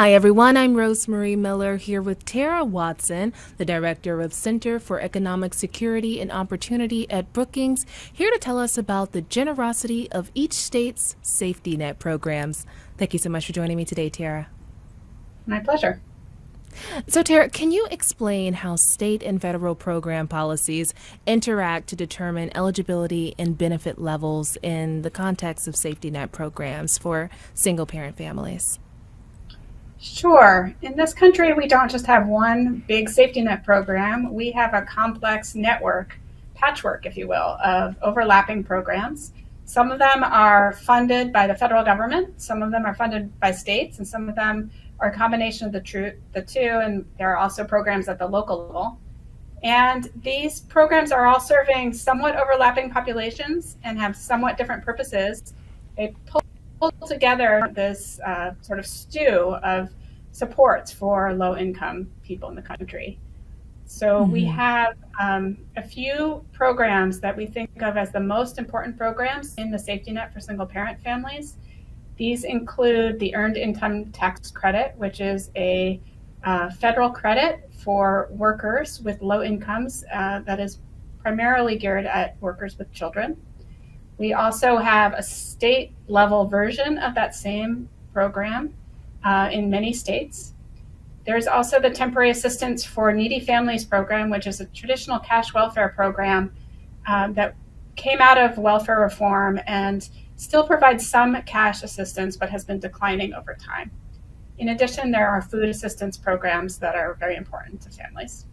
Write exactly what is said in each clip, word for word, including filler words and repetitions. Hi everyone, I'm Rosemarie Miller here with Tara Watson, the Director of Center for Economic Security and Opportunity at Brookings, here to tell us about the generosity of each state's safety net programs. Thank you so much for joining me today, Tara. My pleasure. So Tara, can you explain how state and federal program policies interact to determine eligibility and benefit levels in the context of safety net programs for single-parent families? Sure. In this country, we don't just have one big safety net program. We have a complex network, patchwork, if you will, of overlapping programs. Some of them are funded by the federal government, some of them are funded by states, and some of them are a combination of the, tr the two, and there are also programs at the local level. And these programs are all serving somewhat overlapping populations and have somewhat different purposes. They pull together this uh, sort of stew of supports for low-income people in the country. So mm-hmm. we have um, a few programs that we think of as the most important programs in the safety net for single-parent families. These include the Earned Income Tax Credit, which is a uh, federal credit for workers with low incomes uh, that is primarily geared at workers with children. We also have a state level version of that same program uh, in many states. There's also the Temporary Assistance for Needy Families program, which is a traditional cash welfare program um, that came out of welfare reform and still provides some cash assistance, but has been declining over time. In addition, there are food assistance programs that are very important to families.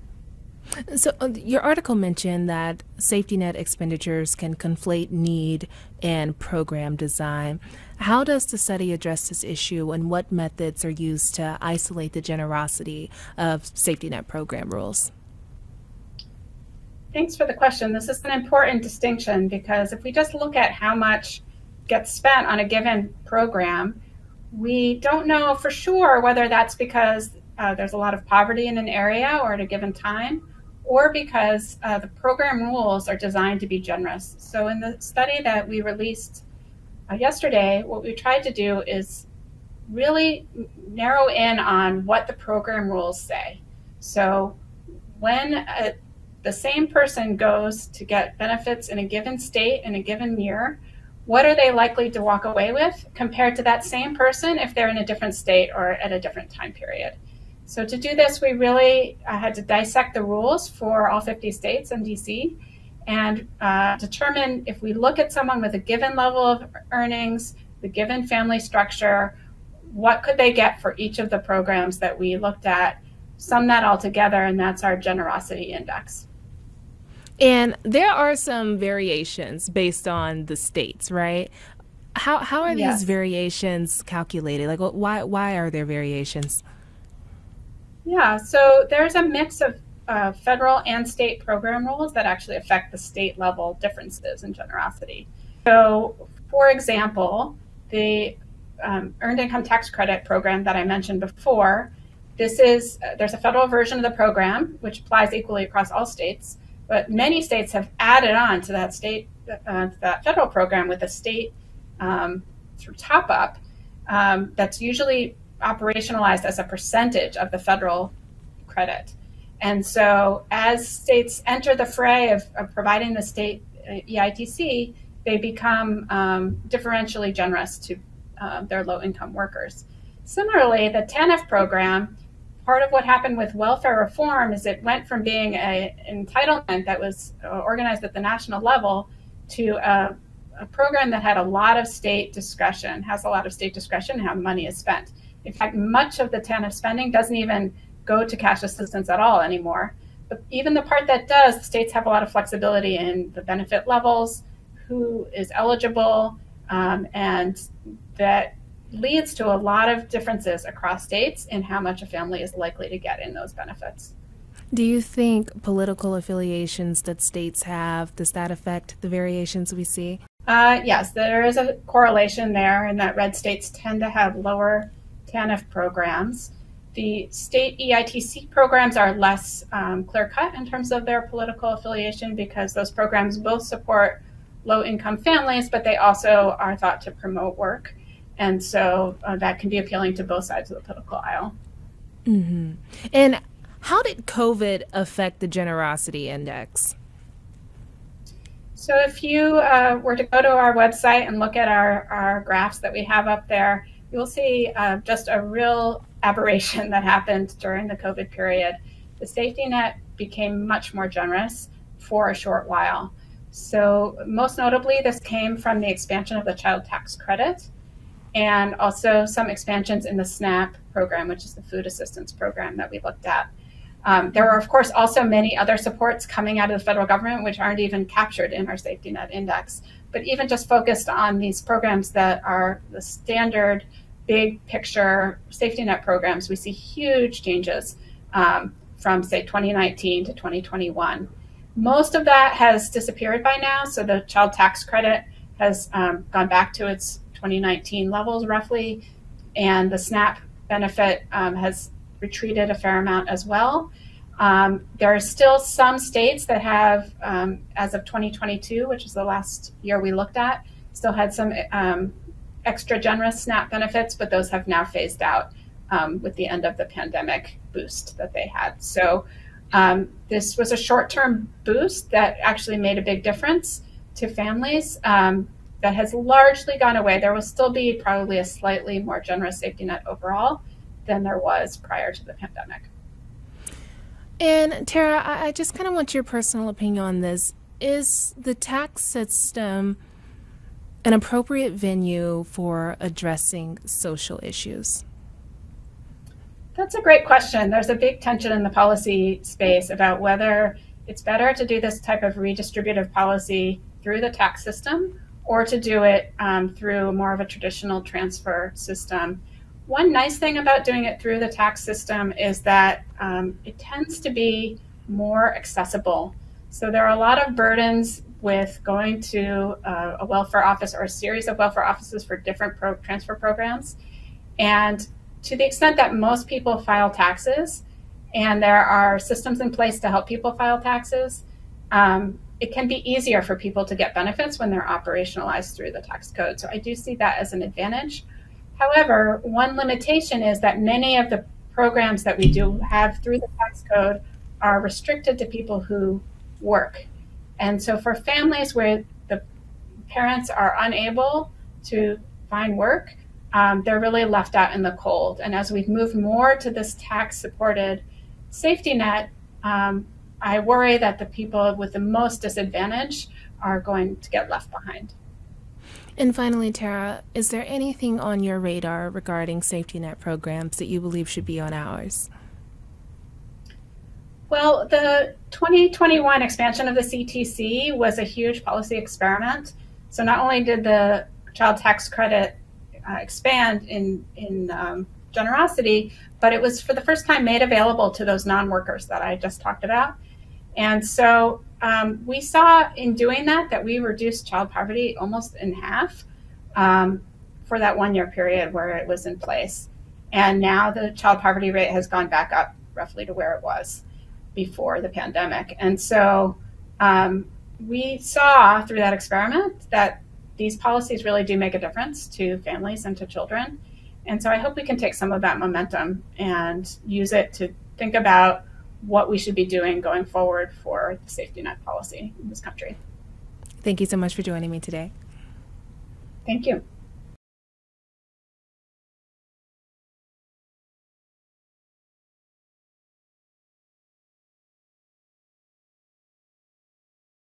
So uh, your article mentioned that safety net expenditures can conflate need and program design. How does the study address this issue, and what methods are used to isolate the generosity of safety net program rules? Thanks for the question. This is an important distinction, because if we just look at how much gets spent on a given program, we don't know for sure whether that's because uh, there's a lot of poverty in an area or at a given time, or because uh, the program rules are designed to be generous. So in the study that we released uh, yesterday, what we tried to do is really narrow in on what the program rules say. So when a, the same person goes to get benefits in a given state in a given year, what are they likely to walk away with compared to that same person if they're in a different state or at a different time period? So to do this, we really uh, had to dissect the rules for all fifty states and D C and uh, determine if we look at someone with a given level of earnings, the given family structure, what could they get for each of the programs that we looked at, sum that all together, and that's our generosity index. And there are some variations based on the states, right? How, how are yes. these variations calculated? Like, why, why are there variations? Yeah, so there's a mix of uh, federal and state program rules that actually affect the state level differences in generosity. So, for example, the um, Earned Income Tax Credit program that I mentioned before, this is, uh, there's a federal version of the program, which applies equally across all states, but many states have added on to that state, uh, that federal program with a state um, through top up um, that's usually operationalized as a percentage of the federal credit. And so as states enter the fray of, of providing the state E I T C, they become um, differentially generous to uh, their low income workers. Similarly, the T A N F program, part of what happened with welfare reform is it went from being an entitlement that was organized at the national level to a, a program that had a lot of state discretion, has a lot of state discretion in how money is spent. In fact, much of the T A N F spending doesn't even go to cash assistance at all anymore. But even the part that does, the states have a lot of flexibility in the benefit levels, who is eligible, um, and that leads to a lot of differences across states in how much a family is likely to get in those benefits. Do you think political affiliations that states have, does that affect the variations we see? Uh, yes, there is a correlation there, in that red states tend to have lower T A N F programs. The state E I T C programs are less um, clear-cut in terms of their political affiliation, because those programs both support low-income families, but they also are thought to promote work. And so uh, that can be appealing to both sides of the political aisle. Mm-hmm. And how did COVID affect the generosity index? So if you uh, were to go to our website and look at our, our graphs that we have up there, you'll see uh, just a real aberration that happened during the COVID period. The safety net became much more generous for a short while. So most notably, this came from the expansion of the child tax credit and also some expansions in the SNAP program, which is the food assistance program that we looked at. Um, there were, of course, also many other supports coming out of the federal government, which aren't even captured in our safety net index. But even just focused on these programs that are the standard big picture safety net programs, we see huge changes um, from, say, twenty nineteen to twenty twenty-one. Most of that has disappeared by now. So the child tax credit has um, gone back to its twenty nineteen levels, roughly. And the SNAP benefit um, has retreated a fair amount as well. Um, there are still some states that have, um, as of twenty twenty-two, which is the last year we looked at, still had some um, extra generous SNAP benefits, but those have now phased out um, with the end of the pandemic boost that they had. So um, this was a short-term boost that actually made a big difference to families um, that has largely gone away. There will still be probably a slightly more generous safety net overall than there was prior to the pandemic. And Tara, I just kind of want your personal opinion on this. Is the tax system an appropriate venue for addressing social issues? That's a great question. There's a big tension in the policy space about whether it's better to do this type of redistributive policy through the tax system or to do it um, through more of a traditional transfer system. One nice thing about doing it through the tax system is that um, it tends to be more accessible. So there are a lot of burdens with going to uh, a welfare office or a series of welfare offices for different pro transfer programs. And to the extent that most people file taxes and there are systems in place to help people file taxes, um, it can be easier for people to get benefits when they're operationalized through the tax code. So I do see that as an advantage. However, one limitation is that many of the programs that we do have through the tax code are restricted to people who work. And so for families where the parents are unable to find work, um, they're really left out in the cold. And as we've moved more to this tax-supported safety net, um, I worry that the people with the most disadvantage are going to get left behind. And finally, Tara, is there anything on your radar regarding safety net programs that you believe should be on ours? Well, the twenty twenty-one expansion of the C T C was a huge policy experiment. So not only did the child tax credit uh, expand in, in um, generosity, but it was for the first time made available to those non-workers that I just talked about. And so Um, we saw in doing that, that we reduced child poverty almost in half um, for that one year period where it was in place. And now the child poverty rate has gone back up roughly to where it was before the pandemic. And so um, we saw through that experiment that these policies really do make a difference to families and to children. And so I hope we can take some of that momentum and use it to think about what we should be doing going forward for the safety net policy in this country. Thank you so much for joining me today. Thank you.